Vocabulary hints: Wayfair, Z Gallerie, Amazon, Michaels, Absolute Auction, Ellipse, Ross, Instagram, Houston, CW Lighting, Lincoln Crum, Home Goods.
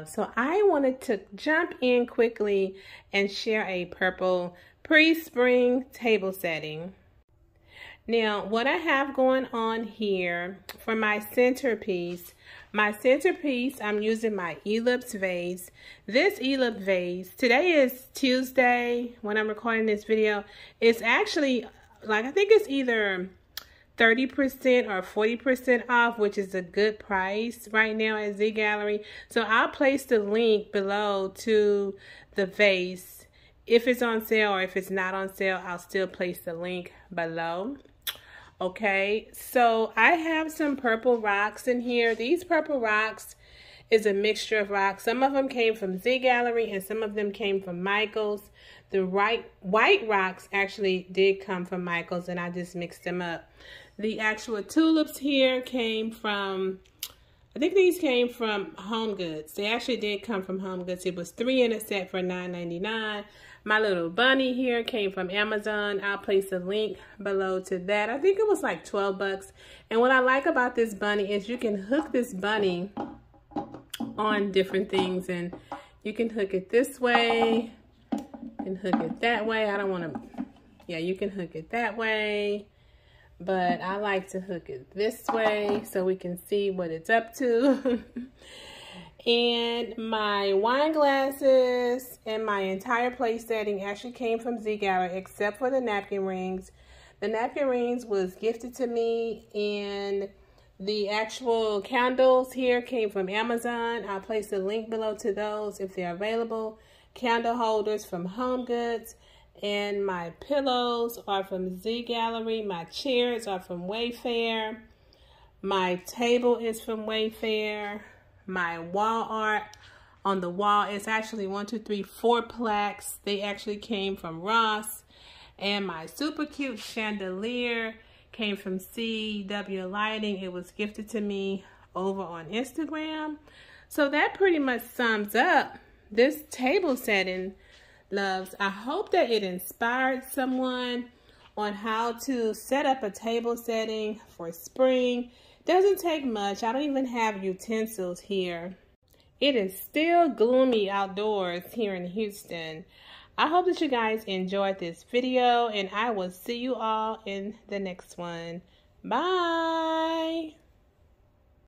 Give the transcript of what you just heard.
love. So I wanted to jump in quickly and share a purple pre-spring table setting. Now, what I have going on here for my centerpiece, I'm using my Ellipse vase. This Ellipse vase, today is Tuesday when I'm recording this video. It's actually, like, I think it's either 30% or 40% off, which is a good price right now at Z Gallerie. So I'll place the link below to the vase. If it's on sale or if it's not on sale, I'll still place the link below. Okay, so I have some purple rocks in here. These purple rocks is a mixture of rocks. Some of them came from Z Gallerie and some of them came from Michaels. The white rocks actually did come from Michaels and I just mixed them up. The actual tulips here came from, I think these came from Home Goods. They actually did come from Home Goods. It was 3 in a set for $9.99. My little bunny here came from Amazon. I'll place a link below to that. I think it was like 12 bucks. And what I like about this bunny is you can hook this bunny on different things. And you can hook it this way. You can hook it that way. I don't want to... Yeah, you can hook it that way. But I like to hook it this way so we can see what it's up to. And my wine glasses and my entire place setting actually came from Z Gallerie, except for the napkin rings. The napkin rings was gifted to me, and the actual candles here came from Amazon. I'll place a link below to those if they're available. Candle holders from Home Goods, and my pillows are from Z Gallerie. My chairs are from Wayfair. My table is from Wayfair. My wall art on the wall, it's actually 4 plaques. They actually came from Ross. And my super cute chandelier came from CW Lighting. It was gifted to me over on Instagram. So that pretty much sums up this table setting, loves. I hope that it inspired someone on how to set up a table setting for spring. Doesn't take much. I don't even have utensils here. It is still gloomy outdoors here in Houston. I hope that you guys enjoyed this video, and I will see you all in the next one. Bye!